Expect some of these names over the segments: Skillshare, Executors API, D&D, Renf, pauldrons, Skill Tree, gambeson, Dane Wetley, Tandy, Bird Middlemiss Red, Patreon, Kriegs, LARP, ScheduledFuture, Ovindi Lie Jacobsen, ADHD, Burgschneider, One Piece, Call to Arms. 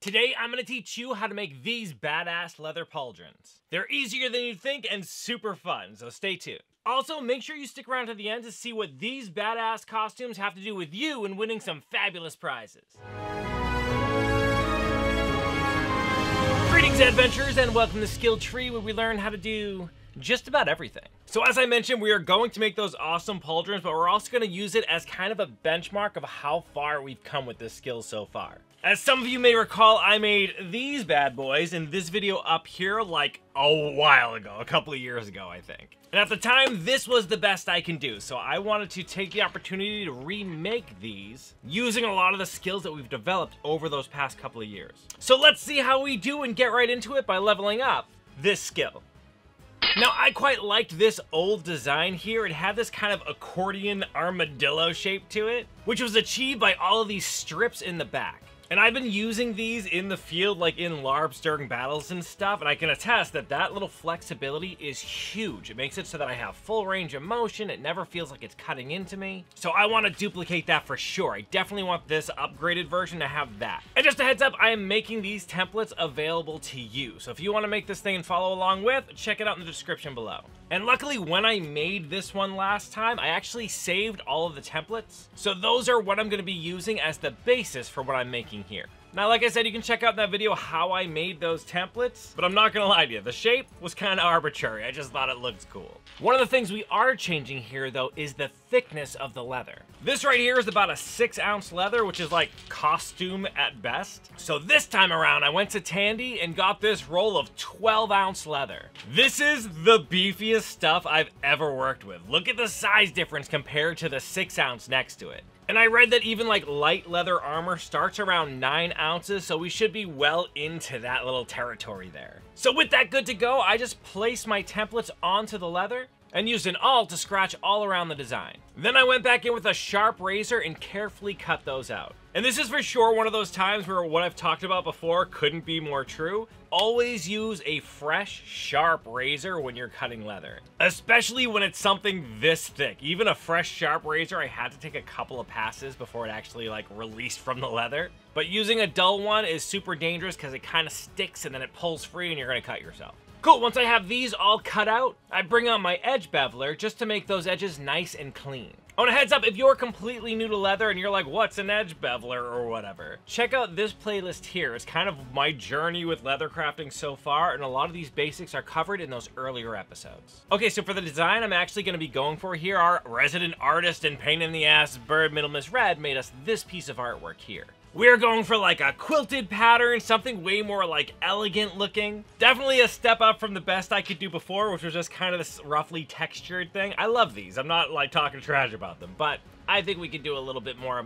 Today, I'm gonna teach you how to make these badass leather pauldrons. They're easier than you'd think and super fun, so stay tuned. Also, make sure you stick around to the end to see what these badass costumes have to do with you in winning some fabulous prizes. Greetings, adventurers, and welcome to Skill Tree, where we learn how to do just about everything. So as I mentioned, we are going to make those awesome pauldrons, but we're also going to use it as kind of a benchmark of how far we've come with this skill so far. As some of you may recall, I made these bad boys in this video up here like a while ago, a couple of years ago, I think. And at the time, this was the best I can do, so I wanted to take the opportunity to remake these using a lot of the skills that we've developed over those past couple of years. So let's see how we do and get right into it by leveling up this skill. Now, I quite liked this old design here. It had this kind of accordion armadillo shape to it, which was achieved by all of these strips in the back. And I've been using these in the field, like in LARPs during battles and stuff, and I can attest that that little flexibility is huge. It makes it so that I have full range of motion. It never feels like it's cutting into me. So I want to duplicate that for sure. I definitely want this upgraded version to have that. And just a heads up, I am making these templates available to you. So if you want to make this thing and follow along with, check it out in the description below. And luckily, when I made this one last time, I actually saved all of the templates. So those are what I'm going to be using as the basis for what I'm making here. Now, like I said, you can check out in that video how I made those templates, but I'm not gonna lie to you, the shape was kind of arbitrary. I just thought it looked cool. One of the things we are changing here, though, is the thickness of the leather. This right here is about a 6-ounce leather, which is like costume at best. So this time around, I went to Tandy and got this roll of 12-ounce leather. This is the beefiest stuff I've ever worked with. Look at the size difference compared to the 6-ounce next to it. And I read that even like light leather armor starts around 9 ounces, so we should be well into that little territory there. So with that good to go, I just placed my templates onto the leather and used an awl to scratch all around the design. Then I went back in with a sharp razor and carefully cut those out. And this is for sure one of those times where what I've talked about before couldn't be more true. Always use a fresh, sharp razor when you're cutting leather, especially when it's something this thick. Even a fresh, sharp razor, I had to take a couple of passes before it actually like released from the leather. But using a dull one is super dangerous because it kind of sticks and then it pulls free and you're going to cut yourself. Cool, once I have these all cut out, I bring out my edge beveler just to make those edges nice and clean. Oh, and a heads up, if you're completely new to leather and you're like, what's an edge beveler or whatever, check out this playlist here. It's kind of my journey with leather crafting so far, and a lot of these basics are covered in those earlier episodes. Okay, so for the design I'm actually going to be going for here, our resident artist and pain in the ass, Bird Middlemiss Red, made us this piece of artwork here. We're going for like a quilted pattern, something way more like elegant looking. Definitely a step up from the best I could do before, which was just kind of this roughly textured thing. I love these. I'm not like talking trash about them, but I think we could do a little bit more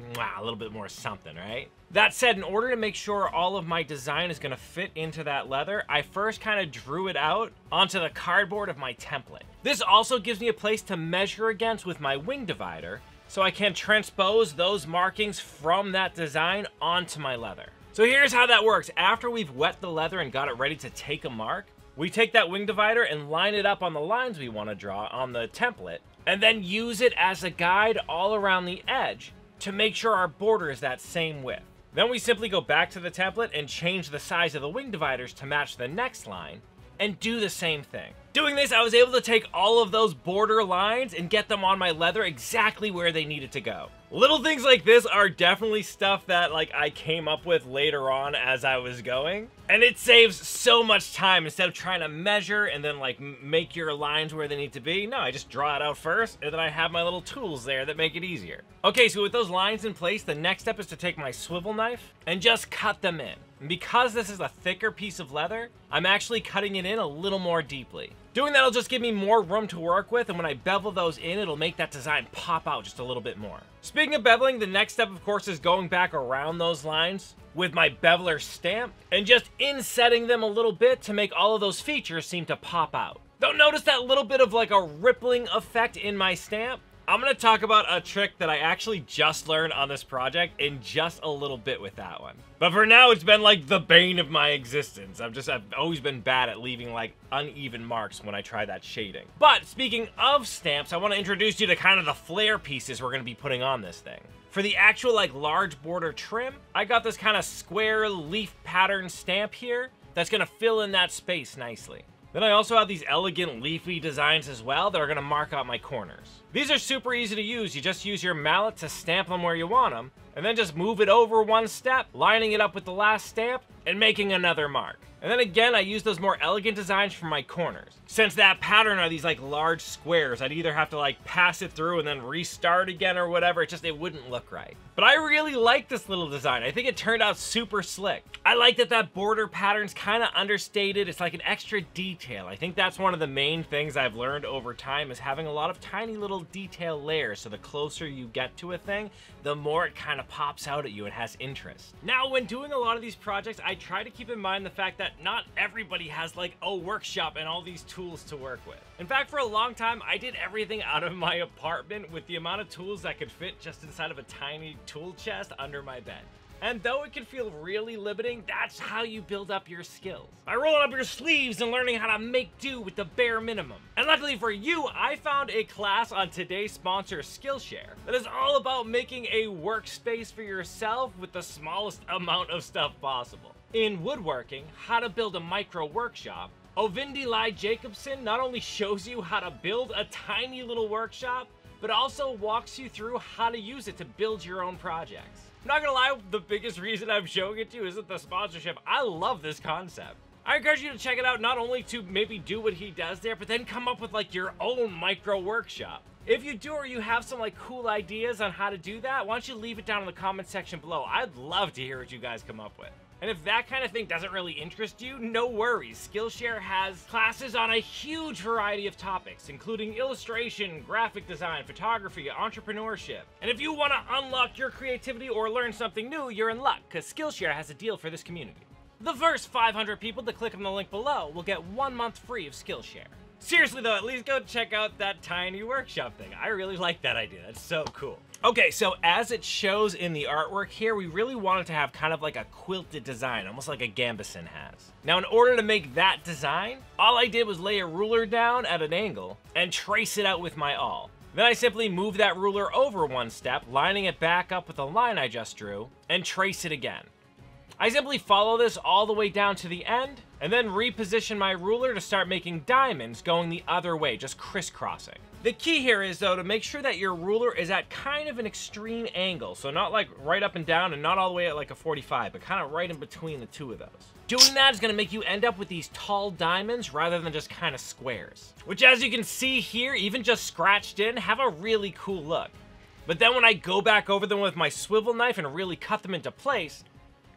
something, right? That said, in order to make sure all of my design is going to fit into that leather, I first kind of drew it out onto the cardboard of my template. This also gives me a place to measure against with my wing divider, so I can transpose those markings from that design onto my leather. So here's how that works. After we've wet the leather and got it ready to take a mark, we take that wing divider and line it up on the lines we want to draw on the template, and then use it as a guide all around the edge to make sure our border is that same width. Then we simply go back to the template and change the size of the wing dividers to match the next line, and do the same thing. Doing this, I was able to take all of those border lines and get them on my leather exactly where they needed to go. Little things like this are definitely stuff that like I came up with later on as I was going, and it saves so much time instead of trying to measure and then like make your lines where they need to be. No, I just draw it out first, and then I have my little tools there that make it easier. Okay, so with those lines in place, the next step is to take my swivel knife and just cut them in. And because this is a thicker piece of leather, I'm actually cutting it in a little more deeply. Doing that will just give me more room to work with, and when I bevel those in, it'll make that design pop out just a little bit more. Speaking of beveling, the next step, of course, is going back around those lines with my beveler stamp and just insetting them a little bit to make all of those features seem to pop out. Don't notice that little bit of like a rippling effect in my stamp? I'm going to talk about a trick that I actually just learned on this project in just a little bit with that one. But for now, it's been like the bane of my existence. I've always been bad at leaving like uneven marks when I try that shading. But speaking of stamps, I want to introduce you to kind of the flare pieces we're going to be putting on this thing. For the actual like large border trim, I got this kind of square leaf pattern stamp here that's going to fill in that space nicely. Then I also have these elegant leafy designs as well that are going to mark out my corners. These are super easy to use. You just use your mallet to stamp them where you want them, and then just move it over one step, lining it up with the last stamp, and making another mark. And then again, I use those more elegant designs for my corners. Since that pattern are these like large squares, I'd either have to like pass it through and then restart again or whatever. It wouldn't look right. But I really like this little design. I think it turned out super slick. I like that that border pattern's kind of understated. It's like an extra detail. I think that's one of the main things I've learned over time is having a lot of tiny little detail layers. So the closer you get to a thing, the more it kind of pops out at you and has interest. Now, when doing a lot of these projects, I try to keep in mind the fact that not everybody has like a workshop and all these tools to work with. In fact, for a long time, I did everything out of my apartment with the amount of tools that could fit just inside of a tiny tool chest under my bed. And though it can feel really limiting, that's how you build up your skills. By rolling up your sleeves and learning how to make do with the bare minimum. And luckily for you, I found a class on today's sponsor, Skillshare, that is all about making a workspace for yourself with the smallest amount of stuff possible. In woodworking, how to build a micro workshop, Ovindi Lie Jacobsen not only shows you how to build a tiny little workshop, but also walks you through how to use it to build your own projects. I'm not gonna lie, the biggest reason I'm showing it to you isn't the sponsorship. I love this concept. I encourage you to check it out, not only to maybe do what he does there, but then come up with like your own micro workshop. If you do, or you have some like cool ideas on how to do that, why don't you leave it down in the comment section below? I'd love to hear what you guys come up with. And if that kind of thing doesn't really interest you, no worries. Skillshare has classes on a huge variety of topics, including illustration, graphic design, photography, entrepreneurship. And if you want to unlock your creativity or learn something new, you're in luck, because Skillshare has a deal for this community. The first 500 people to click on the link below will get 1 month free of Skillshare. Seriously though, at least go check out that tiny workshop thing. I really like that idea, that's so cool. Okay, so as it shows in the artwork here, we really wanted to have kind of like a quilted design, almost like a gambeson has. Now in order to make that design, all I did was lay a ruler down at an angle and trace it out with my awl. Then I simply move that ruler over one step, lining it back up with the line I just drew, and trace it again. I simply follow this all the way down to the end, and then reposition my ruler to start making diamonds going the other way, just crisscrossing. The key here is though to make sure that your ruler is at kind of an extreme angle, so not like right up and down and not all the way at like a 45, but kind of right in between the two of those. Doing that is going to make you end up with these tall diamonds rather than just kind of squares, which as you can see here, even just scratched in, have a really cool look. But then when I go back over them with my swivel knife and really cut them into place,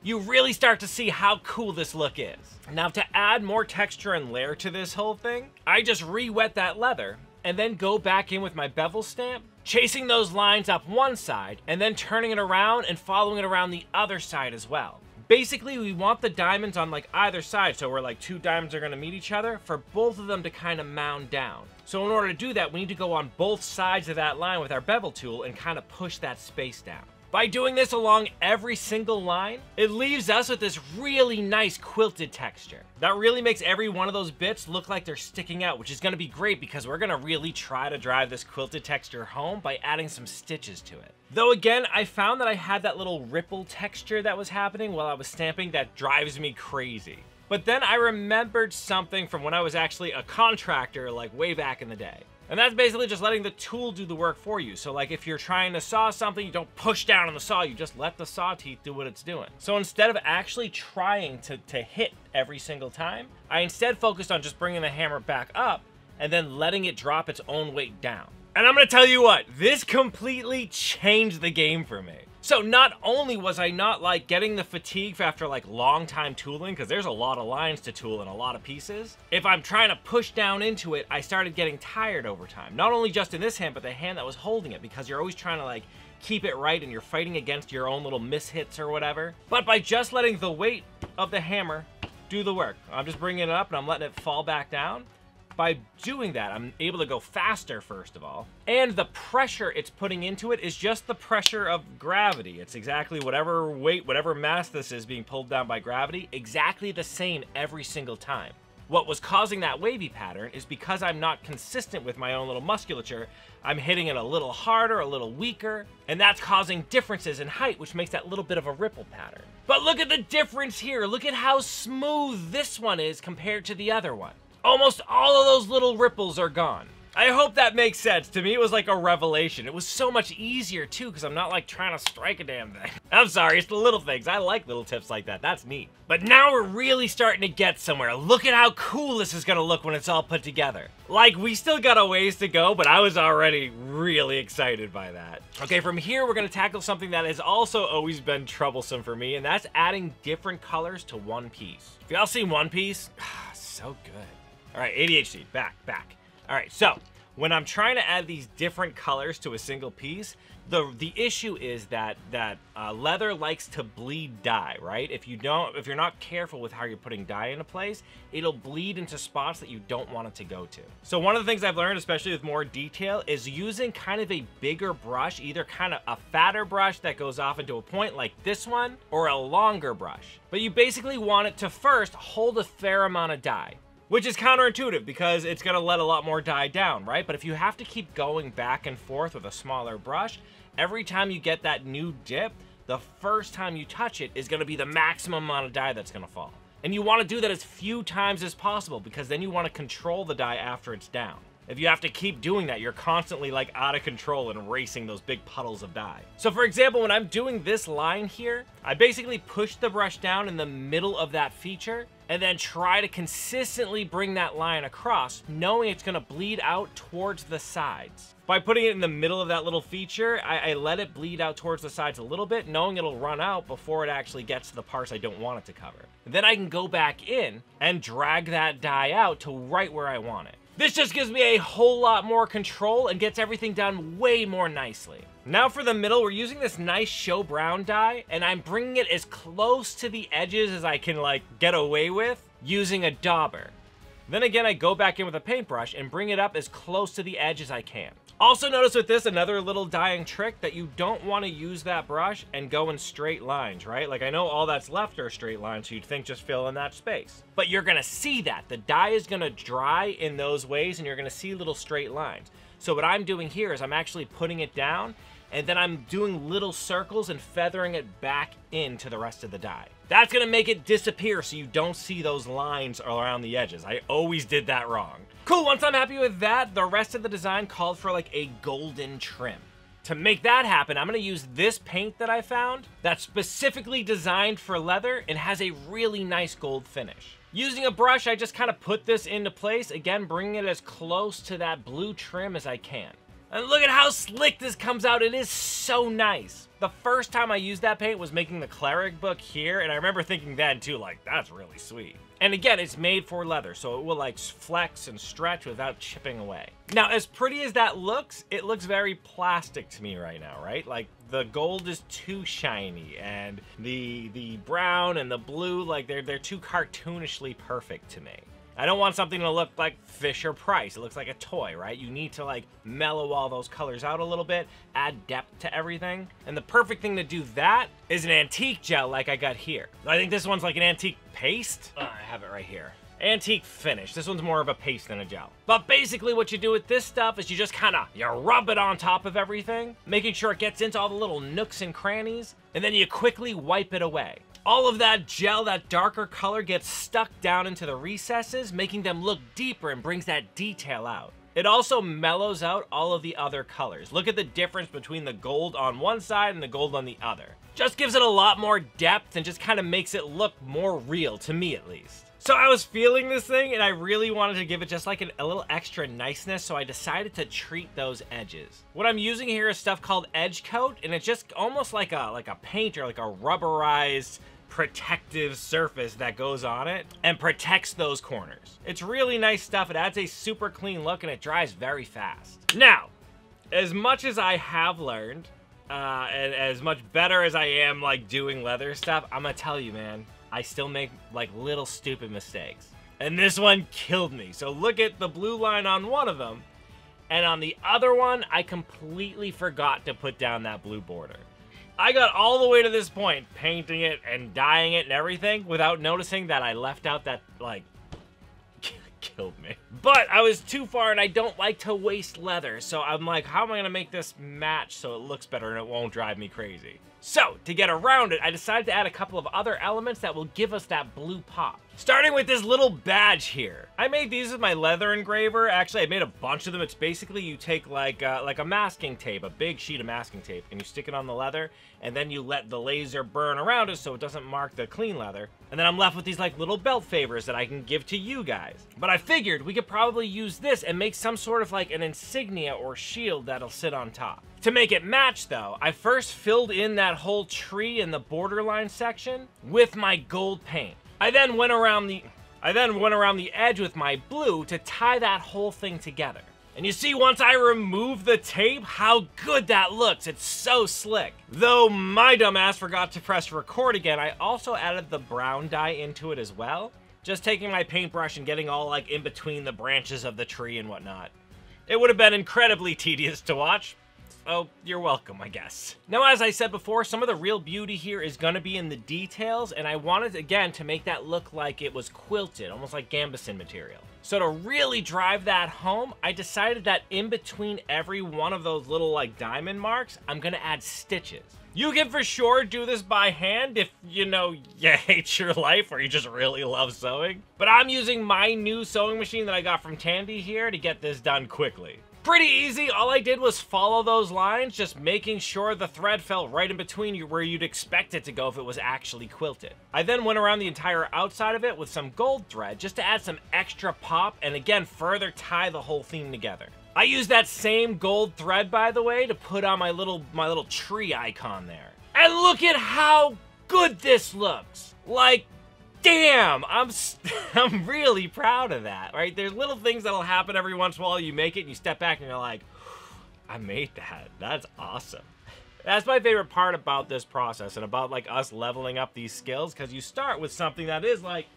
you really start to see how cool this look is. Now to add more texture and layer to this whole thing, I just re-wet that leather and then go back in with my bevel stamp, chasing those lines up one side and then turning it around and following it around the other side as well. Basically, we want the diamonds on like either side, so where like two diamonds are gonna meet each other, for both of them to kind of mound down. So in order to do that, we need to go on both sides of that line with our bevel tool and kind of push that space down. By doing this along every single line, it leaves us with this really nice quilted texture. That really makes every one of those bits look like they're sticking out, which is gonna be great because we're gonna really try to drive this quilted texture home by adding some stitches to it. Though again, I found that I had that little ripple texture that was happening while I was stamping that drives me crazy. But then I remembered something from when I was actually a contractor like way back in the day. And that's basically just letting the tool do the work for you. So like if you're trying to saw something, you don't push down on the saw, you just let the saw teeth do what it's doing. So instead of actually trying to hit every single time, I instead focused on just bringing the hammer back up and then letting it drop its own weight down. And I'm gonna tell you what, this completely changed the game for me. So not only was I not like getting the fatigue after like long time tooling, because there's a lot of lines to tool and a lot of pieces. If I'm trying to push down into it, I started getting tired over time. Not only just in this hand, but the hand that was holding it, because you're always trying to like keep it right and you're fighting against your own little mishits or whatever. But by just letting the weight of the hammer do the work, I'm just bringing it up and I'm letting it fall back down. By doing that, I'm able to go faster, first of all. And the pressure it's putting into it is just the pressure of gravity. It's exactly whatever weight, whatever mass this is being pulled down by gravity, exactly the same every single time. What was causing that wavy pattern is because I'm not consistent with my own little musculature, I'm hitting it a little harder, a little weaker, and that's causing differences in height, which makes that little bit of a ripple pattern. But look at the difference here. Look at how smooth this one is compared to the other one. Almost all of those little ripples are gone. I hope that makes sense. To me, it was like a revelation. It was so much easier too, because I'm not like trying to strike a damn thing. I'm sorry, it's the little things. I like little tips like that, that's neat. But now we're really starting to get somewhere. Look at how cool this is gonna look when it's all put together. Like, we still got a ways to go, but I was already really excited by that. Okay, from here, we're gonna tackle something that has also always been troublesome for me, and that's adding different colors to One Piece. Have y'all seen One Piece? So good. All right, ADHD, back. All right, so when I'm trying to add these different colors to a single piece, the issue is that leather likes to bleed dye, right? If you're not careful with how you're putting dye into place, it'll bleed into spots that you don't want it to go to. So one of the things I've learned, especially with more detail, is using kind of a bigger brush, either kind of a fatter brush that goes off into a point like this one, or a longer brush. But you basically want it to first hold a fair amount of dye, which is counterintuitive because it's gonna let a lot more dye down, right? But if you have to keep going back and forth with a smaller brush, every time you get that new dip, the first time you touch it is gonna be the maximum amount of dye that's gonna fall. And you wanna do that as few times as possible because then you wanna control the dye after it's down. If you have to keep doing that, you're constantly like out of control and racing those big puddles of dye. So for example, when I'm doing this line here, I basically push the brush down in the middle of that feature and then try to consistently bring that line across, knowing it's gonna bleed out towards the sides. By putting it in the middle of that little feature, I let it bleed out towards the sides a little bit, knowing it'll run out before it actually gets to the parts I don't want it to cover. Then I can go back in and drag that dye out to right where I want it. This just gives me a whole lot more control and gets everything done way more nicely. Now for the middle, we're using this nice show brown dye, and I'm bringing it as close to the edges as I can like get away with using a dauber. Then again, I go back in with a paintbrush and bring it up as close to the edge as I can. Also notice with this another little dyeing trick that you don't want to use that brush and go in straight lines, right? Like I know all that's left are straight lines, so you'd think just fill in that space. But you're gonna see that. The dye is gonna dry in those ways and you're gonna see little straight lines. So what I'm doing here is I'm actually putting it down and then I'm doing little circles and feathering it back into the rest of the dye. That's gonna make it disappear so you don't see those lines around the edges. I always did that wrong. Cool, once I'm happy with that, the rest of the design called for like a golden trim. To make that happen, I'm gonna use this paint that I found that's specifically designed for leather and has a really nice gold finish. Using a brush, I just kind of put this into place, again, bringing it as close to that blue trim as I can. And look at how slick this comes out. It is so nice. The first time I used that paint was making the cleric book here, and I remember thinking then too, like, that's really sweet. And again, it's made for leather, so it will like flex and stretch without chipping away. Now, as pretty as that looks, it looks very plastic to me right now, right? Like the gold is too shiny, and the brown and the blue, like they're too cartoonishly perfect to me. I don't want something to look like Fisher Price. It looks like a toy, right? You need to like mellow all those colors out a little bit, add depth to everything. And the perfect thing to do that is an antique gel like I got here. I think this one's like an antique paste. Oh, I have it right here. Antique finish. This one's more of a paste than a gel. But basically what you do with this stuff is you just kind of, you rub it on top of everything, making sure it gets into all the little nooks and crannies, and then you quickly wipe it away. All of that gel, that darker color, gets stuck down into the recesses, making them look deeper and brings that detail out. It also mellows out all of the other colors. Look at the difference between the gold on one side and the gold on the other. Just gives it a lot more depth and just kind of makes it look more real, to me at least. So I was feeling this thing and I really wanted to give it just like a little extra niceness, so I decided to treat those edges. What I'm using here is stuff called edge coat, and it's just almost like a paint or like a rubberized protective surface that goes on it and protects those corners. It's really nice stuff. It adds a super clean look and it dries very fast. Now, as much as I have learned, and as much better as I am like doing leather stuff, I'm gonna tell you, man, I still make like little stupid mistakes. And this one killed me. So look at the blue line on one of them. And on the other one, I completely forgot to put down that blue border. I got all the way to this point, painting it and dyeing it and everything, without noticing that I left out that, like, killed me. But I was too far, and I don't like to waste leather, so I'm like, how am I gonna make this match so it looks better and it won't drive me crazy? So, to get around it, I decided to add a couple of other elements that will give us that blue pop. Starting with this little badge here. I made these with my leather engraver. Actually, I made a bunch of them. It's basically you take like a masking tape, a big sheet of masking tape, and you stick it on the leather, and then you let the laser burn around it so it doesn't mark the clean leather. And then I'm left with these like little belt favors that I can give to you guys. But I figured we could probably use this and make some sort of like an insignia or shield that'll sit on top. To make it match though, I first filled in that whole tree in the borderline section with my gold paint. I then went around the edge with my blue to tie that whole thing together. And you see, once I remove the tape, how good that looks. It's so slick. Though my dumbass forgot to press record again, I also added the brown dye into it as well. Just taking my paintbrush and getting all like in between the branches of the tree and whatnot. It would have been incredibly tedious to watch. Oh, you're welcome, I guess. Now, as I said before, some of the real beauty here is gonna be in the details, and I wanted, again, to make that look like it was quilted, almost like gambeson material. So to really drive that home, I decided that in between every one of those little, like, diamond marks, I'm gonna add stitches. You can for sure do this by hand if, you know, you hate your life or you just really love sewing. But I'm using my new sewing machine that I got from Tandy here to get this done quickly. Pretty easy. All I did was follow those lines, just making sure the thread fell right in between you where you'd expect it to go if it was actually quilted. I then went around the entire outside of it with some gold thread just to add some extra pop and again further tie the whole theme together. I used that same gold thread, by the way, to put on my little tree icon there. And look at how good this looks. Like, damn, I'm really proud of that, right? There's little things that'll happen every once in a while. You make it and you step back and you're like, I made that. That's awesome. That's my favorite part about this process and about like us leveling up these skills, because you start with something that is like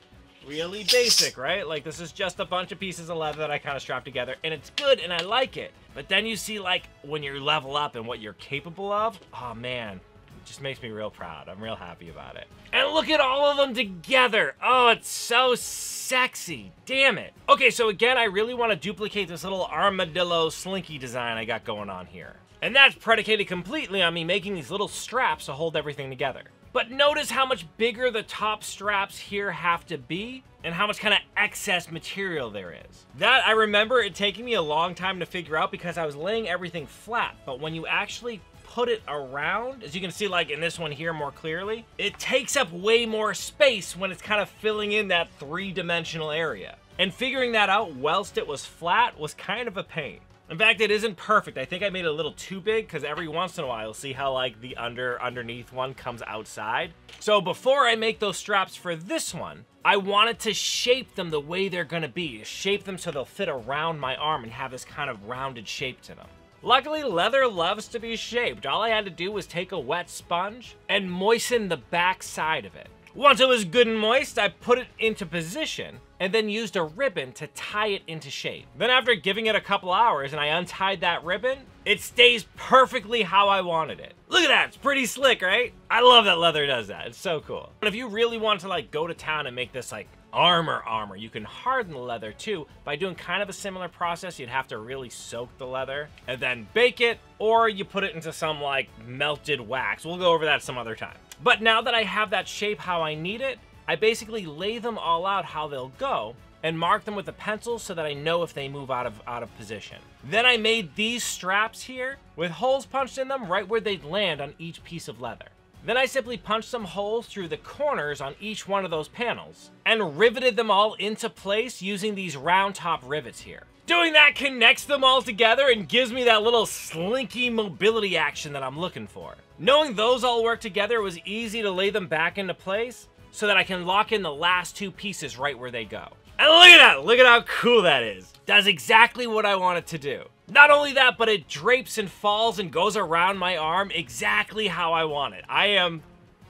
really basic, right? Like this is just a bunch of pieces of leather that I kind of strapped together and it's good and I like it. But then you see like when you level up and what you're capable of, oh man. Just makes me real proud. I'm real happy about it. And look at all of them together. Oh, it's so sexy. Damn it. Okay, so again, I really want to duplicate this little armadillo slinky design I got going on here. And that's predicated completely on me making these little straps to hold everything together. But notice how much bigger the top straps here have to be and how much kind of excess material there is. That, I remember it taking me a long time to figure out because I was laying everything flat, but when you actually put it around, as you can see like in this one here more clearly, it takes up way more space when it's kind of filling in that three-dimensional area. And figuring that out whilst it was flat was kind of a pain. In fact, it isn't perfect. I think I made it a little too big because every once in a while you'll see how like the underneath one comes outside. So before I make those straps for this one, I wanted to shape them the way they're gonna be, shape them so they'll fit around my arm and have this kind of rounded shape to them. Luckily, leather loves to be shaped. All I had to do was take a wet sponge and moisten the back side of it. Once it was good and moist, I put it into position and then used a ribbon to tie it into shape. Then after giving it a couple hours and I untied that ribbon, it stays perfectly how I wanted it. Look at that, it's pretty slick, right? I love that leather does that, it's so cool. But if you really want to like go to town and make this like armor, you can harden the leather too by doing kind of a similar process. You'd have to really soak the leather and then bake it, or you put it into some like melted wax. We'll go over that some other time. But now that I have that shape how I need it, I basically lay them all out how they'll go and mark them with a pencil so that I know if they move out of position. Then I made these straps here with holes punched in them right where they'd land on each piece of leather. Then I simply punched some holes through the corners on each one of those panels and riveted them all into place using these round top rivets here. Doing that connects them all together and gives me that little slinky mobility action that I'm looking for. Knowing those all work together, it was easy to lay them back into place so that I can lock in the last two pieces right where they go. And look at that! Look at how cool that is! That's exactly what I wanted to do. Not only that, but it drapes and falls and goes around my arm exactly how I want it. I am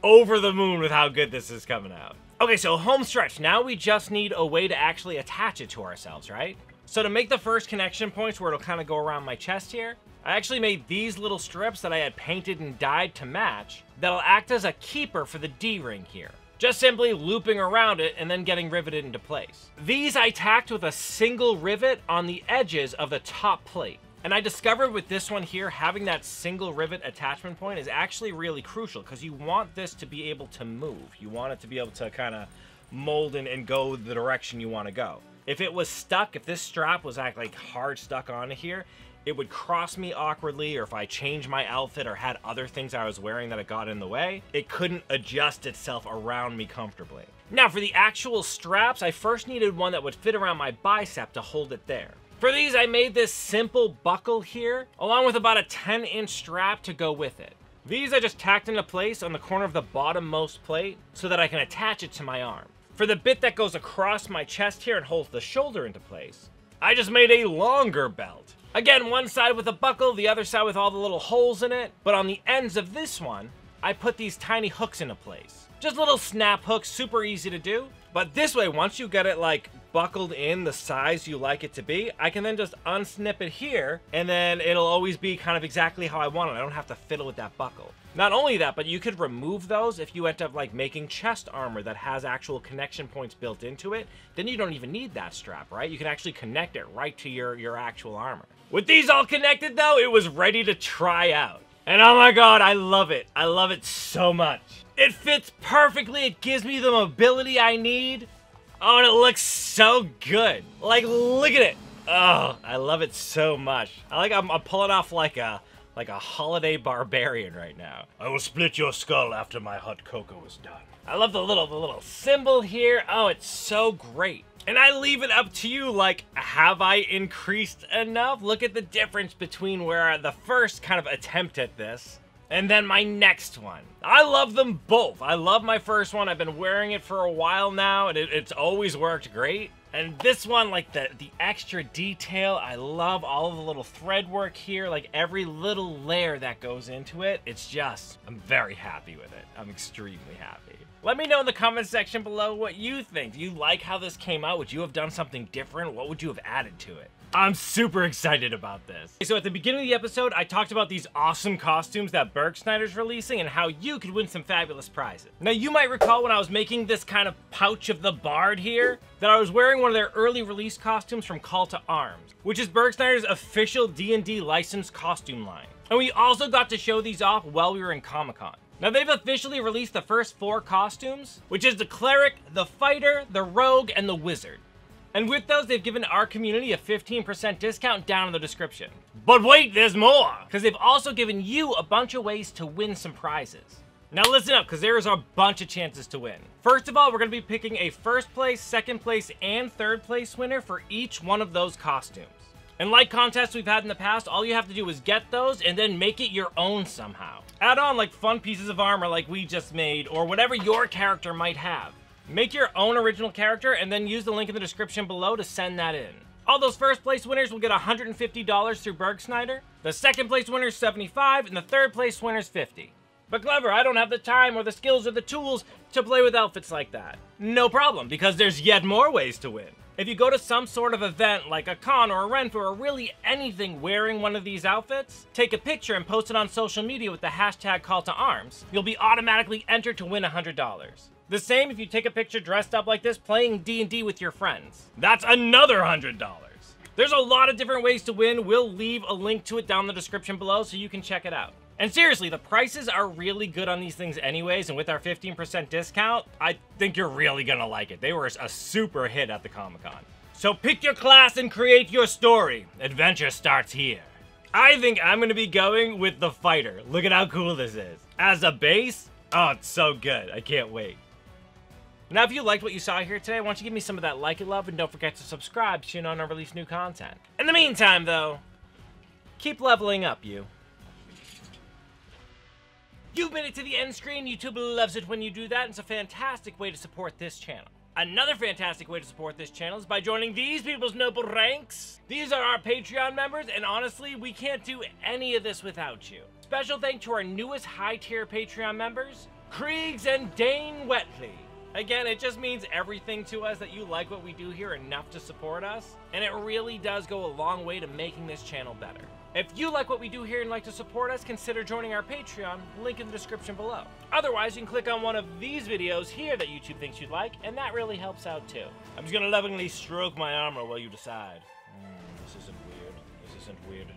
over the moon with how good this is coming out. Okay, so home stretch. Now we just need a way to actually attach it to ourselves, right? So to make the first connection points where it'll kind of go around my chest here, I actually made these little strips that I had painted and dyed to match that'll act as a keeper for the D-ring here. Just simply looping around it and then getting riveted into place. These I tacked with a single rivet on the edges of the top plate. And I discovered with this one here, having that single rivet attachment point is actually really crucial because you want this to be able to move. You want it to be able to kind of mold and go the direction you want to go. If it was stuck, if this strap was like hard stuck onto here, it would cross me awkwardly, or if I changed my outfit or had other things I was wearing that it got in the way, it couldn't adjust itself around me comfortably. Now for the actual straps, I first needed one that would fit around my bicep to hold it there. For these, I made this simple buckle here, along with about a 10-inch strap to go with it. These I just tacked into place on the corner of the bottommost plate so that I can attach it to my arm. For the bit that goes across my chest here and holds the shoulder into place, I just made a longer belt. Again, one side with a buckle, the other side with all the little holes in it, but on the ends of this one, I put these tiny hooks into place. Just little snap hooks, super easy to do, but this way, once you get it like buckled in the size you like it to be, I can then just unsnip it here, and then it'll always be kind of exactly how I want it. I don't have to fiddle with that buckle. Not only that, but you could remove those if you end up like making chest armor that has actual connection points built into it. Then you don't even need that strap, right? You can actually connect it right to your actual armor. With these all connected though, it was ready to try out. And oh my god, I love it. I love it so much. It fits perfectly. It gives me the mobility I need. Oh, and it looks so good. Like, look at it. Oh, I love it so much. I like I'm pulling off like a holiday barbarian right now. I will split your skull after my hot cocoa is done. I love the little symbol here. Oh, it's so great. And I leave it up to you, like, have I increased enough? Look at the difference between where the first kind of attempt at this and then my next one. I love them both. I love my first one. I've been wearing it for a while now, and it's always worked great. And this one, like the extra detail, I love all of the little thread work here, like every little layer that goes into it. It's just, I'm very happy with it. I'm extremely happy. Let me know in the comments section below what you think. Do you like how this came out? Would you have done something different? What would you have added to it? I'm super excited about this. So at the beginning of the episode, I talked about these awesome costumes that Burgschneider's releasing and how you could win some fabulous prizes. Now you might recall when I was making this kind of pouch of the bard here, that I was wearing one of their early release costumes from Call to Arms, which is Burgschneider's official D&D licensed costume line. And we also got to show these off while we were in Comic-Con. Now they've officially released the first 4 costumes, which is the cleric, the fighter, the rogue, and the wizard. And with those, they've given our community a 15% discount down in the description. But wait, there's more! Because they've also given you a bunch of ways to win some prizes. Now listen up, because there's a bunch of chances to win. First of all, we're going to be picking a first place, second place, and third place winner for each one of those costumes. And like contests we've had in the past, all you have to do is get those and then make it your own somehow. Add on like fun pieces of armor like we just made, or whatever your character might have. Make your own original character and then use the link in the description below to send that in. All those first place winners will get $150 through Burgschneider, the second place winner's $75, and the third place winner's $50. But Clever, I don't have the time or the skills or the tools to play with outfits like that. No problem, because there's yet more ways to win. If you go to some sort of event like a con or a Renf or really anything wearing one of these outfits, take a picture and post it on social media with the hashtag Call to Arms, you'll be automatically entered to win $100. The same if you take a picture dressed up like this playing D&D with your friends. That's another $100. There's a lot of different ways to win. We'll leave a link to it down in the description below so you can check it out. And seriously, the prices are really good on these things anyways, and with our 15% discount, I think you're really gonna like it. They were a super hit at the Comic-Con. So pick your class and create your story. Adventure starts here. I think I'm gonna be going with the fighter. Look at how cool this is. As a base, oh, it's so good. I can't wait. Now, if you liked what you saw here today, why don't you give me some of that like and love, and don't forget to subscribe so you know when I release new content. In the meantime, though, keep leveling up, you. You've made it to the end screen. YouTube loves it when you do that. It's a fantastic way to support this channel. Another fantastic way to support this channel is by joining these people's noble ranks. These are our Patreon members, and honestly, we can't do any of this without you. Special thanks to our newest high-tier Patreon members, Kriegs and Dane Wetley. Again, it just means everything to us that you like what we do here enough to support us, and it really does go a long way to making this channel better. If you like what we do here and like to support us, consider joining our Patreon, link in the description below. Otherwise, you can click on one of these videos here that YouTube thinks you'd like, and that really helps out too. I'm just gonna lovingly stroke my armor while you decide. This isn't weird. This isn't weird at all.